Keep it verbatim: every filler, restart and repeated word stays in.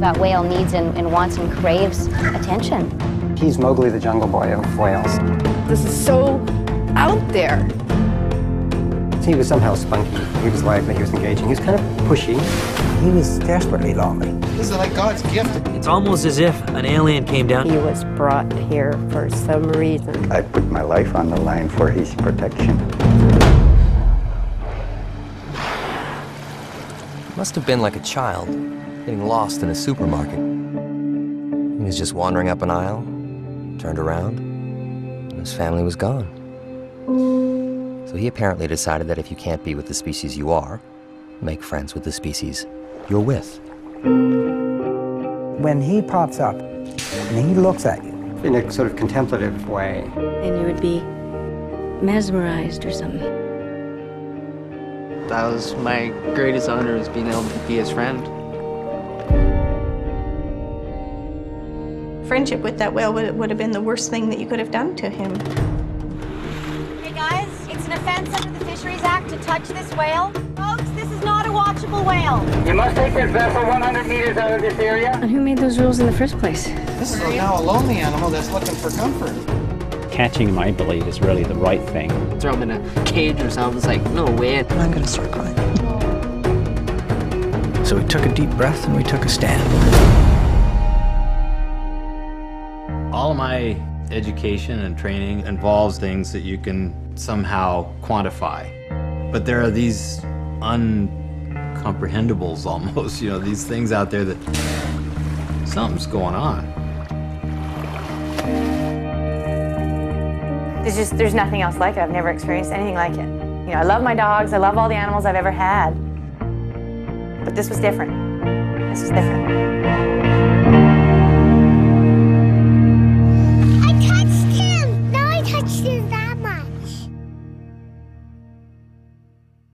that whale needs and, and wants and craves attention. He's Mowgli the Jungle Boy of whales. This is so out there. He was somehow spunky. He was lively, he was engaging, he was kind of pushy. He was desperately lonely. This is like God's gift. It's almost as if an alien came down. He was brought here for some reason. I put my life on the line for his protection. It must have been like a child getting lost in a supermarket. He was just wandering up an aisle, turned around, and his family was gone. So he apparently decided that if you can't be with the species you are, make friends with the species you're with. When he pops up and he looks at you in a sort of contemplative way, and you would be mesmerized or something. That was my greatest honor, is being able to be his friend. Friendship with that whale would, would have been the worst thing that you could have done to him. An offense under the Fisheries Act to touch this whale. Folks, this is not a watchable whale. You must take this vessel one hundred meters out of this area. And who made those rules in the first place? This is now a lonely animal that's looking for comfort. Catching him, I believe, is really the right thing. Throw him in a cage or something. It's like, no way. I'm going to start crying. So we took a deep breath and we took a stand. All my education and training involves things that you can somehow quantify. But there are these uncomprehendables almost, you know, these things out there that something's going on. There's just, there's nothing else like it. I've never experienced anything like it. You know, I love my dogs, I love all the animals I've ever had. But this was different. This was different.